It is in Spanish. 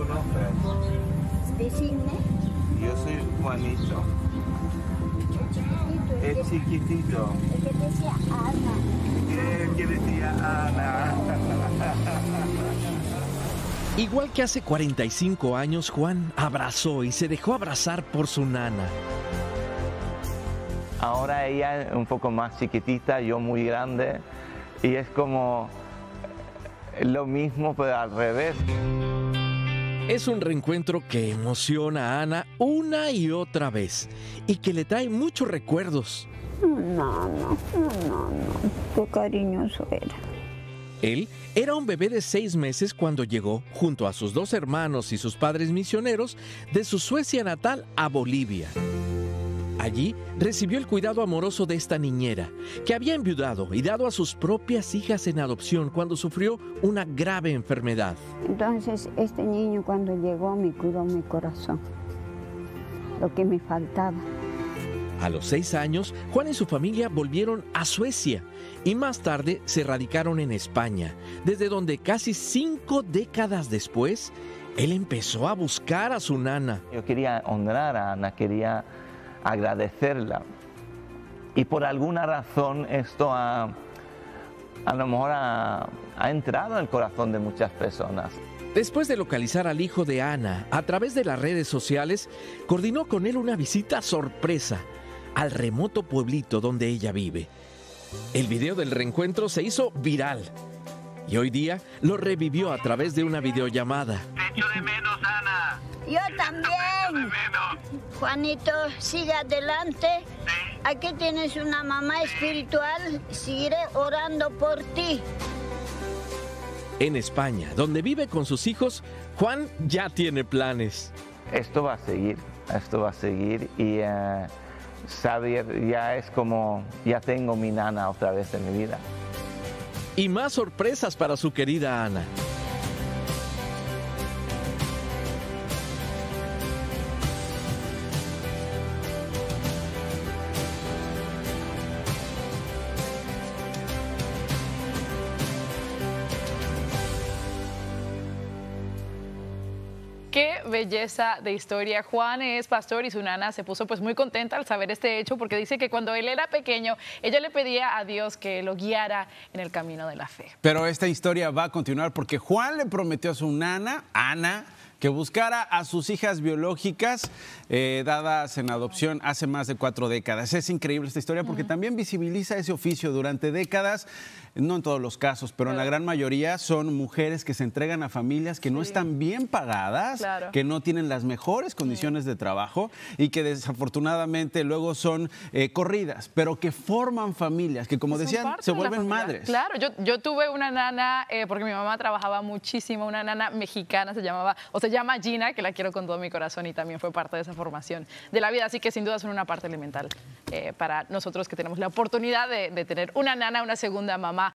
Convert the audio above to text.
tu nombre? Yo soy Juanito. El chiquitito. El que decía Ana. El que decía Ana. Igual que hace 45 años, Juan abrazó y se dejó abrazar por su nana. Ahora ella es un poco más chiquitita, yo muy grande, y es como lo mismo, pero al revés. Es un reencuentro que emociona a Ana una y otra vez y que le trae muchos recuerdos. No, qué cariñoso era. Él era un bebé de 6 meses cuando llegó, junto a sus 2 hermanos y sus padres misioneros, de su Suecia natal a Bolivia. Allí recibió el cuidado amoroso de esta niñera, que había enviudado y dado a sus propias hijas en adopción cuando sufrió una grave enfermedad. Entonces, este niño cuando llegó me curó mi corazón, lo que me faltaba. A los 6 años, Juan y su familia volvieron a Suecia y más tarde se radicaron en España, desde donde casi 5 décadas después, él empezó a buscar a su nana. Yo quería honrar a Ana, quería agradecerla, y por alguna razón esto a lo mejor ha entrado en el corazón de muchas personas. Después de localizar al hijo de Ana a través de las redes sociales, coordinó con él una visita sorpresa al remoto pueblito donde ella vive. El video del reencuentro se hizo viral y hoy día lo revivió a través de una videollamada. Te echo de menos, Ana. Yo también. Juanito, sigue adelante. Aquí tienes una mamá espiritual. Seguiré orando por ti. En España, donde vive con sus hijos, Juan ya tiene planes. Esto va a seguir, esto va a seguir. Y Xavier ya es como, ya tengo mi nana otra vez en mi vida. Y más sorpresas para su querida Ana. Qué belleza de historia. Juan es pastor y su nana se puso pues muy contenta al saber este hecho, porque dice que cuando él era pequeño, ella le pedía a Dios que lo guiara en el camino de la fe. Pero esta historia va a continuar porque Juan le prometió a su nana, Ana, que buscara a sus hijas biológicas dadas en adopción hace más de 4 décadas. Es increíble esta historia porque también visibiliza ese oficio durante décadas, no en todos los casos, pero en la gran mayoría son mujeres que se entregan a familias que no están bien pagadas, que no tienen las mejores condiciones de trabajo y que desafortunadamente luego son corridas, pero que forman familias, que como decían, se vuelven madres. Claro, yo tuve una nana, porque mi mamá trabajaba muchísimo, una nana mexicana, se llama Gina, que la quiero con todo mi corazón y también fue parte de esa formación de la vida, así que sin duda son una parte elemental para nosotros que tenemos la oportunidad de tener una nana, una segunda mamá.